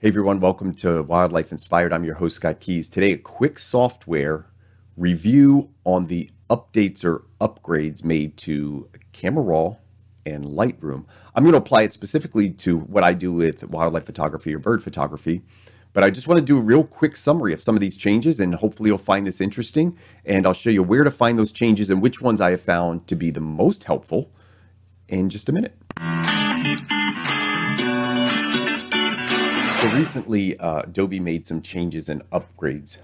Hey everyone, welcome to Wildlife Inspired. I'm your host, Scott Keys. Today, a quick software review on the updates or upgrades made to Camera Raw and Lightroom. I'm going to apply it specifically to what I do with wildlife photography or bird photography, but I just want to do a real quick summary of some of these changes, and hopefully you'll find this interesting. And I'll show you where to find those changes and which ones I have found to be the most helpful in just a minute. So recently, Adobe made some changes and updates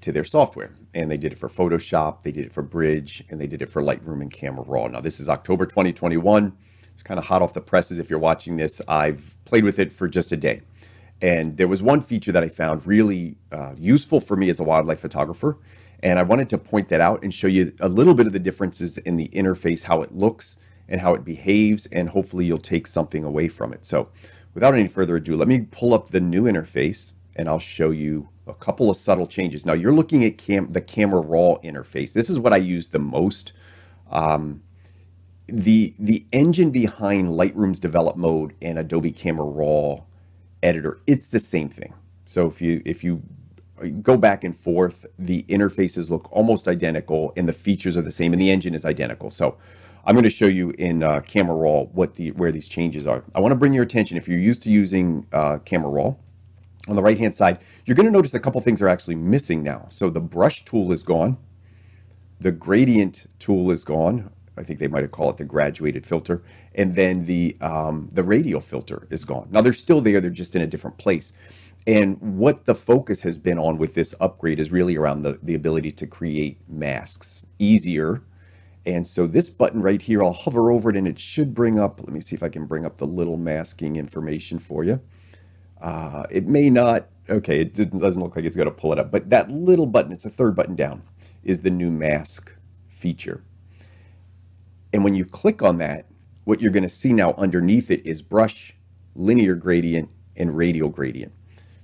to their software, and they did it for Photoshop, they did it for Bridge, and they did it for Lightroom and Camera Raw. Now this is October 2021. It's kind of hot off the presses. If you're watching this, I've played with it for just a day, and there was one feature that I found really useful for me as a wildlife photographer, and I wanted to point that out and show you a little bit of the differences in the interface, how it looks and how it behaves, and hopefully you'll take something away from it. So without any further ado, let me pull up the new interface and I'll show you a couple of subtle changes. Now you're looking at the Camera Raw interface. This is what I use the most. The engine behind Lightroom's develop mode and Adobe Camera Raw editor, it's the same thing. So if you go back and forth, the interfaces look almost identical and the features are the same and the engine is identical. So I'm going to show you in Camera Raw where these changes are. I want to bring your attention, if you're used to using Camera Raw, on the right hand side, you're going to notice a couple things are actually missing now. So the brush tool is gone, the gradient tool is gone. I think they might have called it the graduated filter, and then the radial filter is gone. Now they're still there; they're just in a different place. And what the focus has been on with this upgrade is really around the ability to create masks easier. And so this button right here, I'll hover over it and it should bring up, let me see if I can bring up the little masking information for you. It may not, okay, it doesn't look like it's gonna pull it up, but that little button, it's the third button down, is the new mask feature. And when you click on that, what you're gonna see now underneath it is brush, linear gradient, and radial gradient.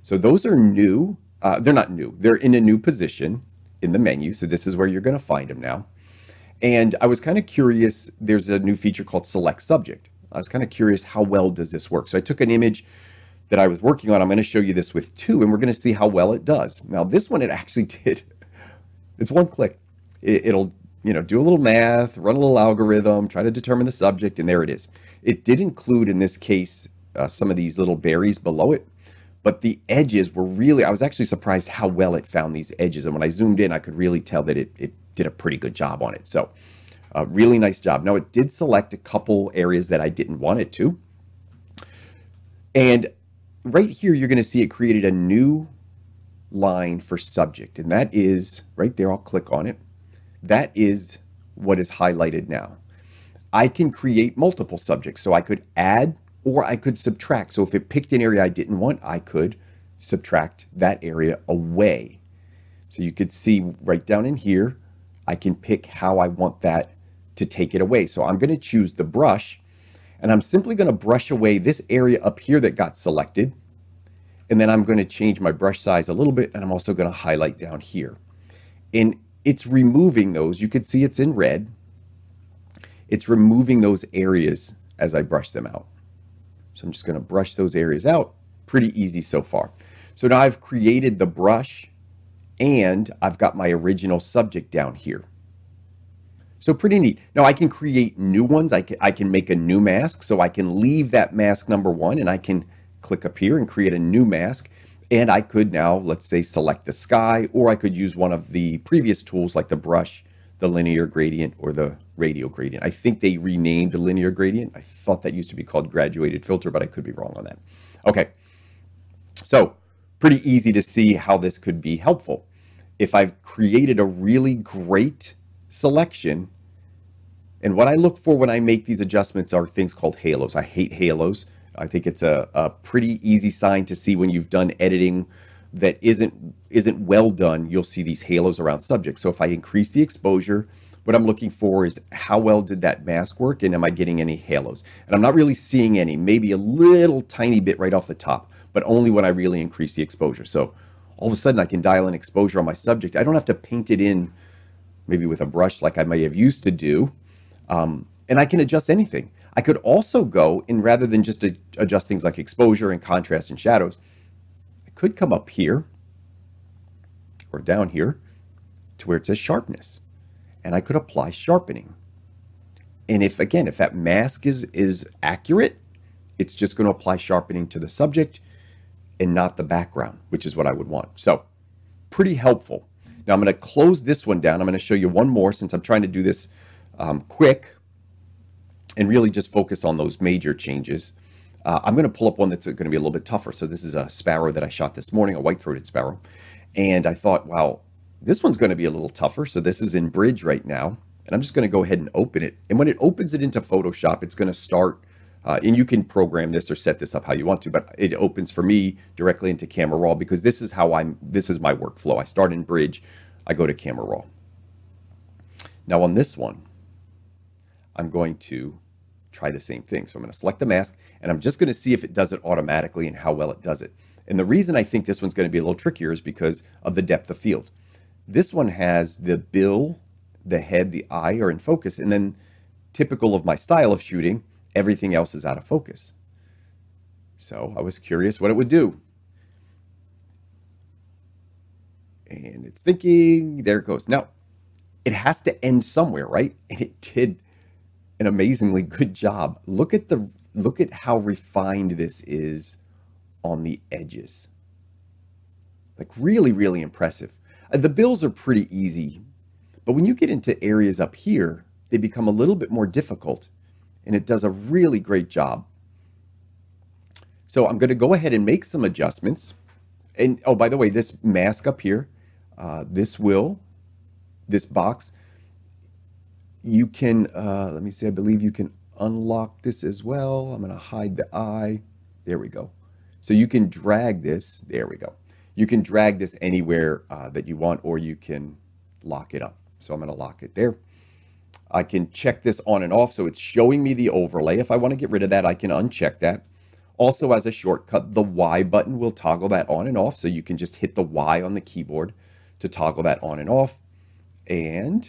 So those are new, they're not new, they're in a new position in the menu, so this is where you're gonna find them now. And I was kind of curious, there's a new feature called Select Subject. I was kind of curious, how well does this work? So I took an image that I was working on. I'm going to show you this with two, and we're going to see how well it does. Now this one, it actually did. It's one click. It'll, you know, do a little math, run a little algorithm, try to determine the subject, and there it is. It did include, in this case, some of these little berries below it, but the edges were really, I was actually surprised how well it found these edges. And when I zoomed in, I could really tell that it did a pretty good job on it. So a really nice job. Now it did select a couple areas that I didn't want it to. And right here, you're gonna see it created a new line for subject. And that is right there, I'll click on it. That is what is highlighted now. I can create multiple subjects. So I could add or I could subtract. So if it picked an area I didn't want, I could subtract that area away. So you could see right down in here, I can pick how I want that to take it away. So I'm going to choose the brush, and I'm simply going to brush away this area up here that got selected. And then I'm going to change my brush size a little bit, and I'm also going to highlight down here. And it's removing those. You could see it's in red. It's removing those areas as I brush them out. So I'm just going to brush those areas out. Pretty easy so far. So now I've created the brush and I've got my original subject down here. So pretty neat. Now I can create new ones. I can make a new mask. So I can leave that mask number one and I can click up here and create a new mask. And I could now, let's say, select the sky, or I could use one of the previous tools like the brush, the linear gradient, or the radial gradient. I think they renamed the linear gradient. I thought that used to be called graduated filter, but I could be wrong on that. Okay, so pretty easy to see how this could be helpful. If I've created a really great selection, and what I look for when I make these adjustments are things called halos. I hate halos. I think it's a pretty easy sign to see when you've done editing that isn't well done. You'll see these halos around subjects. So if I increase the exposure, what I'm looking for is how well did that mask work, and am I getting any halos? And I'm not really seeing any, maybe a little tiny bit right off the top, but only when I really increase the exposure. So all of a sudden I can dial in exposure on my subject. I don't have to paint it in maybe with a brush like I may have used to do. And I can adjust anything. I could also go, and rather than just adjust things like exposure and contrast and shadows, could come up here or down here to where it says sharpness, and I could apply sharpening. And if, again, if that mask is accurate, it's just going to apply sharpening to the subject and not the background, which is what I would want. So pretty helpful. Now I'm going to close this one down. I'm going to show you one more, since I'm trying to do this quick and really just focus on those major changes. I'm going to pull up one that's going to be a little bit tougher. So this is a sparrow that I shot this morning, a white-throated sparrow. And I thought, wow, this one's going to be a little tougher. So this is in Bridge right now. And I'm just going to go ahead and open it. And when it opens it into Photoshop, it's going to start, and you can program this or set this up how you want to, but it opens for me directly into Camera Raw, because this is how this is my workflow. I start in Bridge, I go to Camera Raw. Now on this one, I'm going to try the same thing. So I'm going to select the mask, and I'm just going to see if it does it automatically and how well it does it. And the reason I think this one's going to be a little trickier is because of the depth of field. This one has the bill, the head, the eye are in focus, and then typical of my style of shooting, everything else is out of focus. So I was curious what it would do. And it's thinking, there it goes. Now, it has to end somewhere, right? And it did an amazingly good job. Look at how refined this is on the edges. Like really, really impressive. The bills are pretty easy, but when you get into areas up here, they become a little bit more difficult, and it does a really great job. So I'm going to go ahead and make some adjustments. And oh, by the way, this mask up here, this box, you can, let me see, I believe you can unlock this as well. I'm going to hide the eye. There we go. So you can drag this. There we go. You can drag this anywhere that you want, or you can lock it up. So I'm going to lock it there. I can check this on and off, so it's showing me the overlay. If I want to get rid of that, I can uncheck that. Also, as a shortcut, the Y button will toggle that on and off, so you can just hit the Y on the keyboard to toggle that on and off. And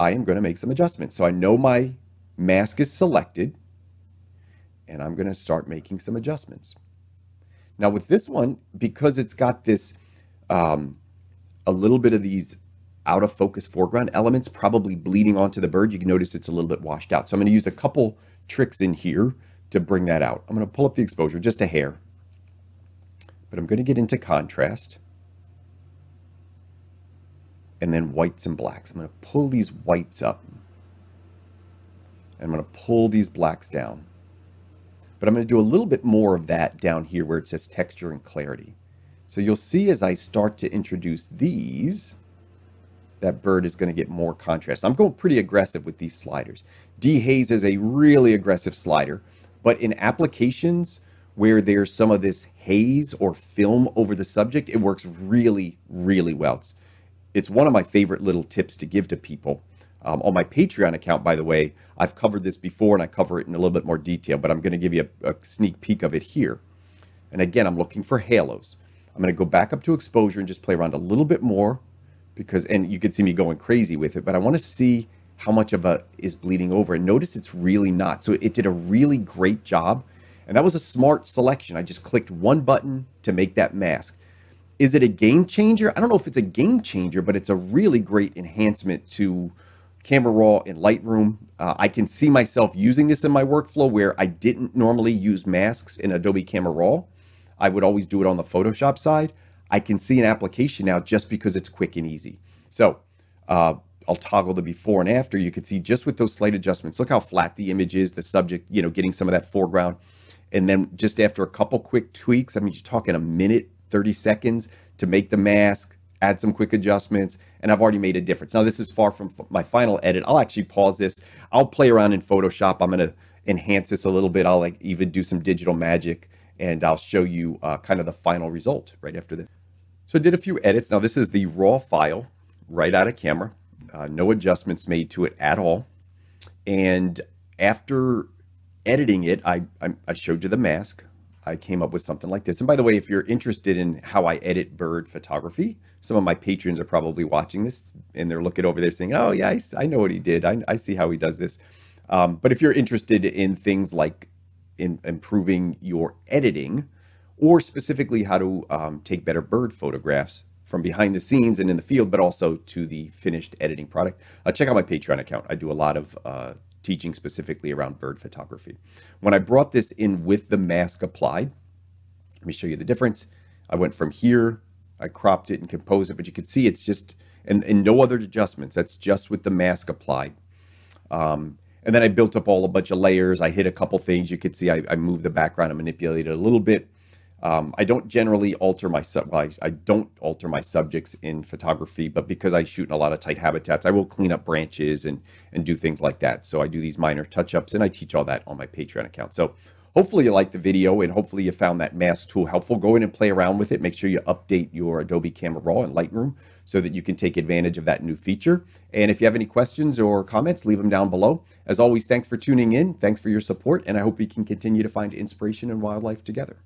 I am going to make some adjustments. So I know my mask is selected, and I'm going to start making some adjustments. Now with this one, because it's got this, a little bit of these out of focus foreground elements probably bleeding onto the bird, you can notice it's a little bit washed out. So I'm going to use a couple tricks in here to bring that out. I'm going to pull up the exposure just a hair, but I'm going to get into contrast and then whites and blacks. I'm going to pull these whites up and I'm going to pull these blacks down, but I'm going to do a little bit more of that down here where it says texture and clarity. So you'll see as I start to introduce these, that bird is going to get more contrast. I'm going pretty aggressive with these sliders. Dehaze is a really aggressive slider, but in applications where there's some of this haze or film over the subject, it works really, really well. It's one of my favorite little tips to give to people. On my Patreon account, by the way, I've covered this before and I cover it in a little bit more detail, but I'm going to give you a sneak peek of it here. And again, I'm looking for halos. I'm going to go back up to exposure and just play around a little bit more, because, and you can see me going crazy with it, but I want to see how much of it is bleeding over. And notice it's really not. So it did a really great job. And that was a smart selection. I just clicked one button to make that mask. Is it a game changer? I don't know if it's a game changer, but it's a really great enhancement to Camera Raw and Lightroom. I can see myself using this in my workflow where I didn't normally use masks in Adobe Camera Raw. I would always do it on the Photoshop side. I can see an application now just because it's quick and easy. So I'll toggle the before and after. You can see just with those slight adjustments, look how flat the image is, the subject, you know, getting some of that foreground. And then just after a couple quick tweaks, I mean, you're talking a minute, 30 seconds to make the mask, add some quick adjustments, and I've already made a difference. Now, this is far from my final edit. I'll actually pause this. I'll play around in Photoshop. I'm going to enhance this a little bit. I'll like even do some digital magic, and I'll show you kind of the final result right after this. So I did a few edits. Now this is the raw file right out of camera. No adjustments made to it at all. And after editing it, I showed you the mask. I came up with something like this. And by the way, if you're interested in how I edit bird photography, some of my patrons are probably watching this and they're looking over there saying, oh yeah, I know what he did. I see how he does this. But if you're interested in things like in improving your editing or specifically how to take better bird photographs from behind the scenes and in the field, but also to the finished editing product, check out my Patreon account. I do a lot of teaching specifically around bird photography. When I brought this in with the mask applied, let me show you the difference. I went from here, I cropped it and composed it, but you can see it's just, and no other adjustments. That's just with the mask applied. And then I built up all a bunch of layers. I hit a couple things. You can see I moved the background and manipulated it a little bit. I don't generally alter my subjects in photography, but because I shoot in a lot of tight habitats, I will clean up branches and do things like that. So I do these minor touch-ups, and I teach all that on my Patreon account. So hopefully you liked the video, and hopefully you found that mask tool helpful. Go in and play around with it. Make sure you update your Adobe Camera Raw and Lightroom so that you can take advantage of that new feature. And if you have any questions or comments, leave them down below. As always, thanks for tuning in. Thanks for your support, and I hope we can continue to find inspiration in wildlife together.